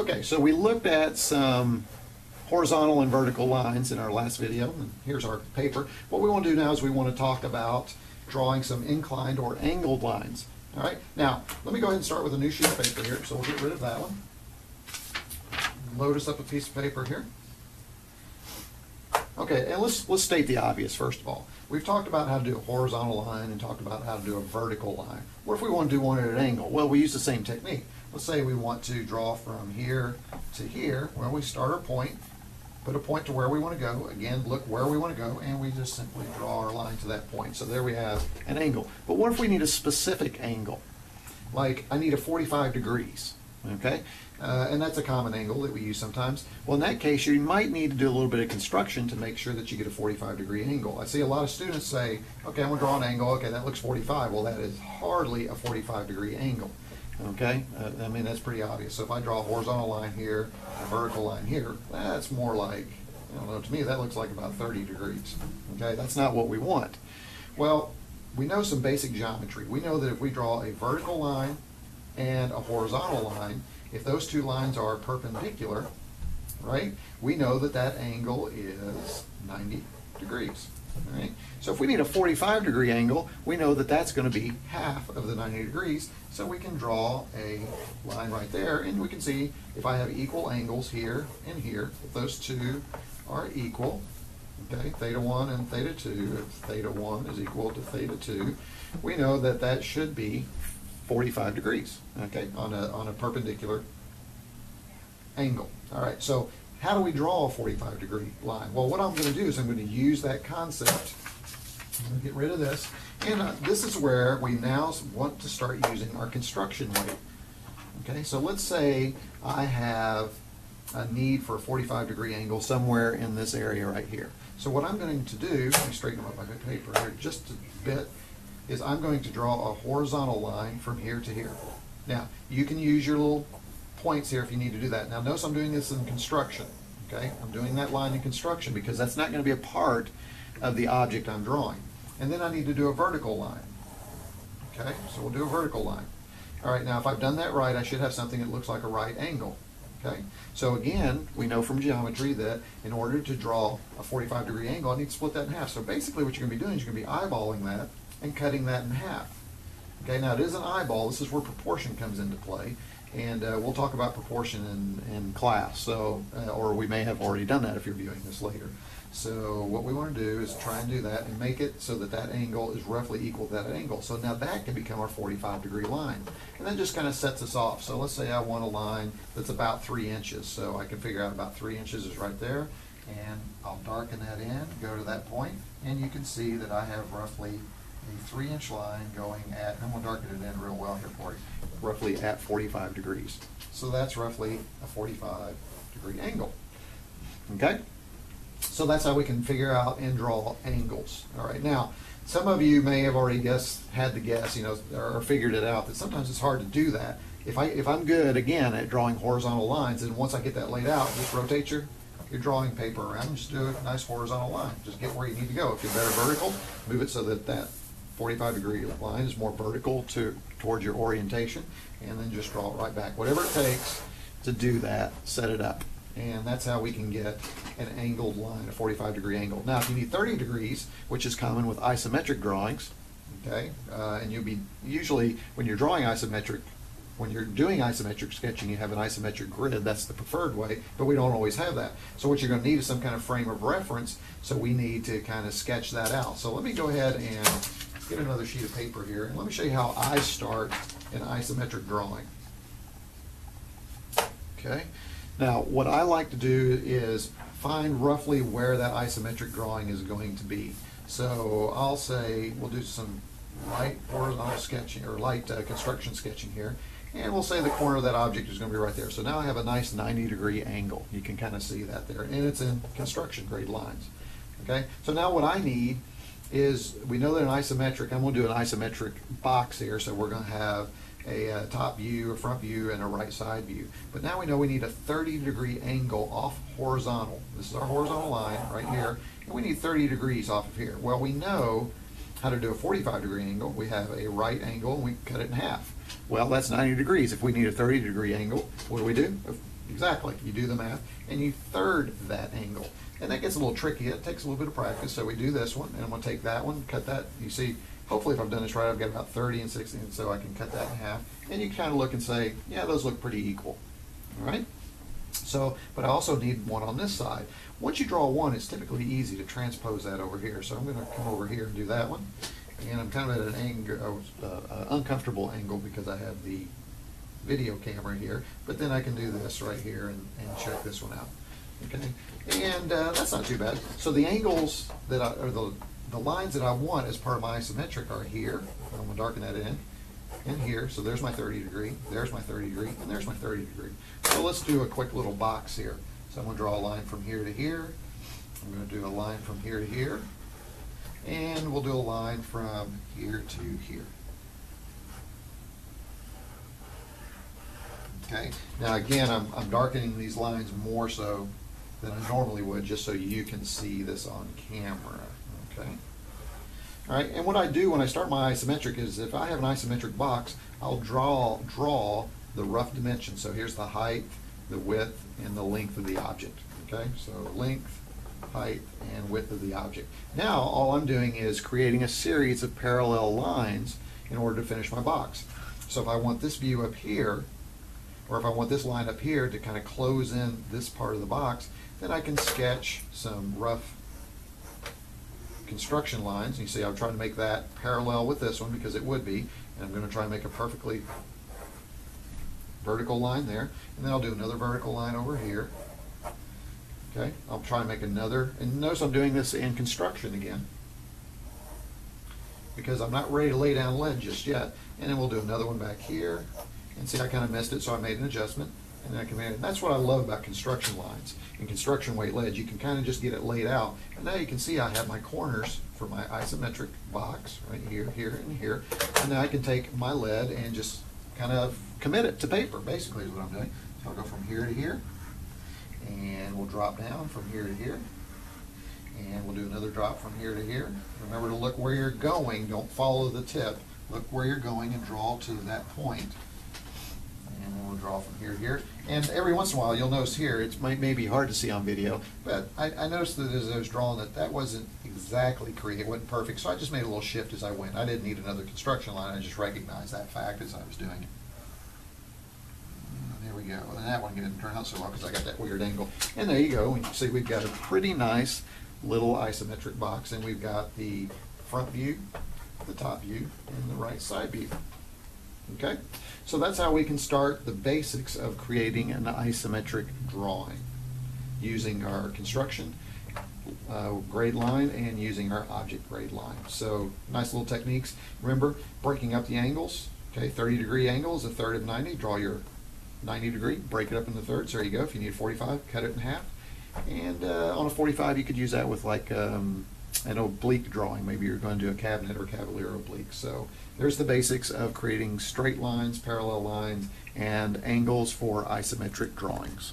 Okay, so we looked at some horizontal and vertical lines in our last video, and here's our paper. What we want to do now is we want to talk about drawing some inclined or angled lines. All right, now let me go ahead and start with a new sheet of paper here, so we'll get rid of that one. Load us up a piece of paper here. Okay, and let's state the obvious first of all. We've talked about how to do a horizontal line and talked about how to do a vertical line. What if we want to do one at an angle? Well, we use the same technique. Let's say we want to draw from here to here. Well, we start our point, put a point to where we want to go. Again, look where we want to go, and we just simply draw our line to that point. So there we have an angle. But what if we need a specific angle? Like, I need a 45 degrees. Okay, and that's a common angle that we use sometimes. Well, in that case, you might need to do a little bit of construction to make sure that you get a 45-degree angle. I see a lot of students say, okay, I'm going to draw an angle. Okay, that looks 45. Well, that is hardly a 45-degree angle. Okay, I mean, that's pretty obvious. So if I draw a horizontal line here, a vertical line here, that's more like, I don't know, to me, that looks like about 30 degrees. Okay, that's not what we want. Well, we know some basic geometry. We know that if we draw a vertical line and a horizontal line, if those two lines are perpendicular, right, we know that that angle is 90 degrees. Right? So if we need a 45-degree angle, we know that that's going to be half of the 90 degrees, so we can draw a line right there, and we can see if I have equal angles here and here, if those two are equal, okay, theta 1 and theta 2, if theta 1 is equal to theta 2, we know that that should be 45 degrees, okay, on a perpendicular angle. All right, so how do we draw a 45-degree line? Well, what I'm going to do is I'm going to use that concept. I'm going to get rid of this. And this is where we now want to start using our construction weight. Okay, so let's say I have a need for a 45-degree angle somewhere in this area right here. So what I'm going to do, let me straighten up my paper here just a bit, is I'm going to draw a horizontal line from here to here. Now, you can use your little points here if you need to do that. Now, notice I'm doing this in construction, okay? I'm doing that line in construction because that's not going to be a part of the object I'm drawing. And then I need to do a vertical line, okay? So we'll do a vertical line. All right, now if I've done that right, I should have something that looks like a right angle, okay? So again, we know from geometry that in order to draw a 45-degree angle, I need to split that in half. So basically what you're going to be doing is you're going to be eyeballing that and cutting that in half. Okay, now it is an eyeball. This is where proportion comes into play, and we'll talk about proportion in class. So, or we may have already done that if you're viewing this later. So what we want to do is try and do that and make it so that that angle is roughly equal to that angle. So now that can become our 45-degree line, and that just kind of sets us off. So let's say I want a line that's about 3 inches. So I can figure out about 3 inches is right there, and I'll darken that in, go to that point, and you can see that I have roughly a 3-inch line going at, and we'll darken it in real well here for you, roughly at 45 degrees. So that's roughly a 45-degree angle. Okay? So that's how we can figure out and draw angles. All right, now, some of you may have already had the guess, you know, or figured it out that sometimes it's hard to do that. If I'm good, again, at drawing horizontal lines, and once I get that laid out, just rotate your drawing paper around and just do a nice horizontal line. Just get where you need to go. If you're better vertical, move it so that that 45-degree line is more vertical towards your orientation, and then just draw it right back. Whatever it takes to do that, set it up. And that's how we can get an angled line, a 45-degree angle. Now, if you need 30 degrees, which is common with isometric drawings, okay, and you'll be usually, when you're drawing isometric, when you're doing isometric sketching, you have an isometric grid. That's the preferred way, but we don't always have that. So what you're going to need is some kind of frame of reference, so we need to kind of sketch that out. So let me go ahead and get another sheet of paper here, and let me show you how I start an isometric drawing. Okay, now what I like to do is find roughly where that isometric drawing is going to be. So I'll say we'll do some light horizontal sketching, or light construction sketching here, and we'll say the corner of that object is going to be right there. So now I have a nice 90-degree angle. You can kind of see that there, and it's in construction grade lines. Okay, so now what I need is, we know that an isometric, I'm going to do an isometric box here, so we're going to have a top view, a front view, and a right side view. But now we know we need a 30-degree angle off horizontal. This is our horizontal line right here, and we need 30 degrees off of here. Well, we know how to do a 45-degree angle. We have a right angle, and we cut it in half. Well, that's 90 degrees. If we need a 30-degree angle, what do we do? Exactly. You do the math and you third that angle. And that gets a little tricky. It takes a little bit of practice. So we do this one, and I'm going to take that one, cut that. You see, hopefully if I've done this right, I've got about 30 and 60, and so I can cut that in half. And you kind of look and say, yeah, those look pretty equal. All right? So, but I also need one on this side. Once you draw one, it's typically easy to transpose that over here. So I'm going to come over here and do that one. Again, I'm kind of at an angle, uncomfortable angle because I have the video camera here, but then I can do this right here and check this one out. Okay, and that's not too bad. So the angles that I, or the lines that I want as part of my isometric are here. I'm gonna darken that in, and here. So there's my 30 degree, there's my 30 degree, and there's my 30 degree. So let's do a quick little box here. So I'm gonna draw a line from here to here. I'm gonna do a line from here to here, and we'll do a line from here to here. Okay. Now again, I'm darkening these lines more so than I normally would, just so you can see this on camera. Okay. All right. And what I do when I start my isometric is, if I have an isometric box, I'll draw the rough dimensions. So here's the height, the width, and the length of the object. Okay. So length, height, and width of the object. Now all I'm doing is creating a series of parallel lines in order to finish my box. So if I want this view up here, or if I want this line up here to kind of close in this part of the box, then I can sketch some rough construction lines. You see, I'm trying to make that parallel with this one because it would be, and I'm going to try and make a perfectly vertical line there, and then I'll do another vertical line over here. Okay, I'll try and make another, and notice I'm doing this in construction again, because I'm not ready to lay down lead just yet, and then we'll do another one back here. And see, I kind of missed it, so I made an adjustment, and then I commanded it. That's what I love about construction lines and construction weight ledge. You can kind of just get it laid out, and now you can see I have my corners for my isometric box right here, here, and here. And now I can take my lead and just kind of commit it to paper, basically, is what I'm doing. So I'll go from here to here, and we'll drop down from here to here, and we'll do another drop from here to here. Remember to look where you're going. Don't follow the tip. Look where you're going and draw to that point. And then we'll draw from here to here. And every once in a while, you'll notice here, it may be hard to see on video, but I noticed that as I was drawing it, that wasn't exactly creative, it wasn't perfect, so I just made a little shift as I went. I didn't need another construction line, I just recognized that fact as I was doing it. And there we go, and that one didn't turn out so well because I got that weird angle. And there you go, and you see we've got a pretty nice little isometric box, and we've got the front view, the top view, and the right side view. Okay, so that's how we can start the basics of creating an isometric drawing using our construction grade line and using our object grade line. So nice little techniques. Remember, breaking up the angles. Okay, 30 degree angles, a third of 90. Draw your 90 degree, break it up into thirds. There you go. If you need 45, cut it in half. And on a 45, you could use that with like an oblique drawing. Maybe you're going to do a cabinet or cavalier oblique. So there's the basics of creating straight lines, parallel lines, and angles for isometric drawings.